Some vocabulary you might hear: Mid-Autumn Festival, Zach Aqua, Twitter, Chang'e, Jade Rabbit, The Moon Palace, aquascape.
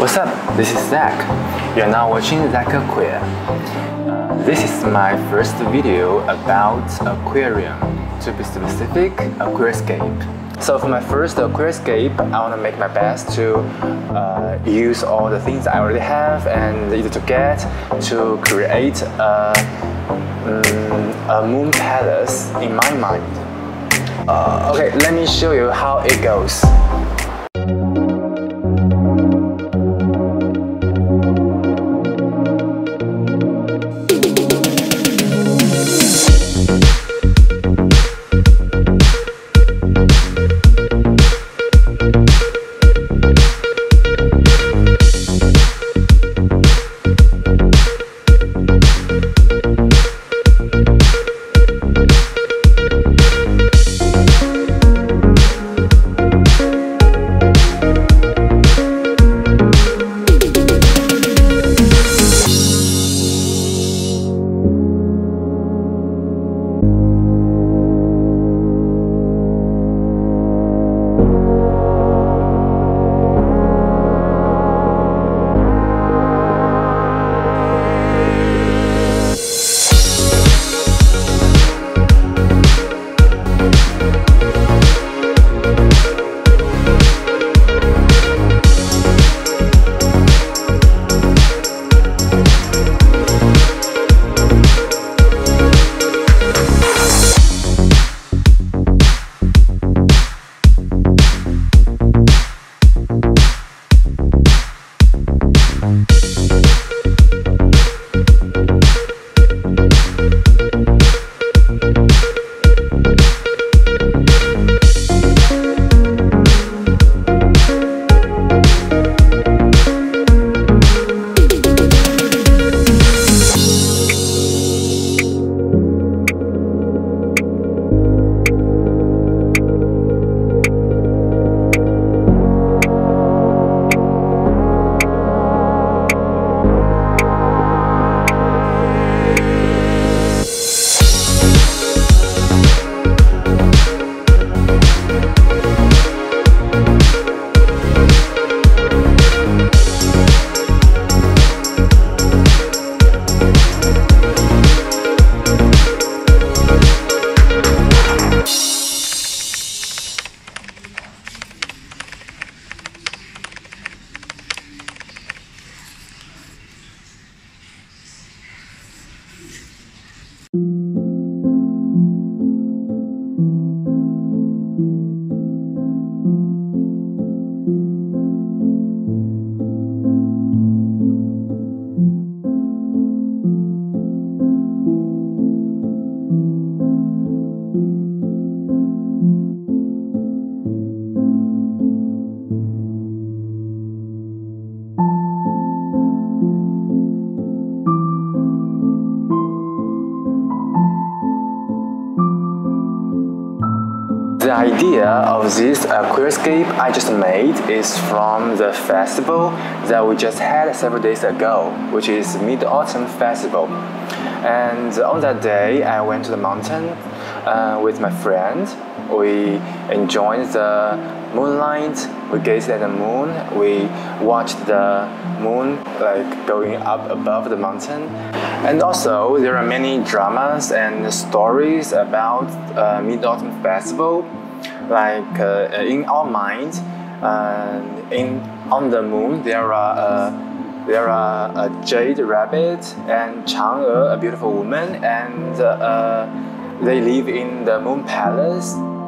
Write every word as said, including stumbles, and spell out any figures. What's up? This is Zach. You're now watching Zach Aqua. Uh, this is my first video about aquarium, to be specific, aquascape. So for my first aquascape, I want to make my best to uh, use all the things I already have and either to get to create a, um, a moon palace in my mind. Uh, okay, let me show you how it goes. The idea of this aquascape I just made is from the festival that we just had several days ago, which is Mid-Autumn Festival. And on that day, I went to the mountain uh, with my friend. We enjoyed the moonlight, we gazed at the moon, we watched the moon like going up above the mountain. And also, there are many dramas and stories about uh, Mid-Autumn Festival. Like uh, in our mind, uh, in on the moon there are uh, there are a Jade Rabbit and Chang'e, a beautiful woman, and uh, uh, they live in the moon palace.